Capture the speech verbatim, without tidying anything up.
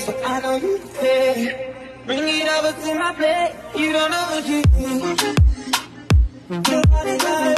face, but I know you care. Bring it over to my plate. You don't know what you do.